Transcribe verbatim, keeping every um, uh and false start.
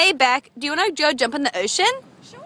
Hey, Beck, do you want to go jump in the ocean? Sure.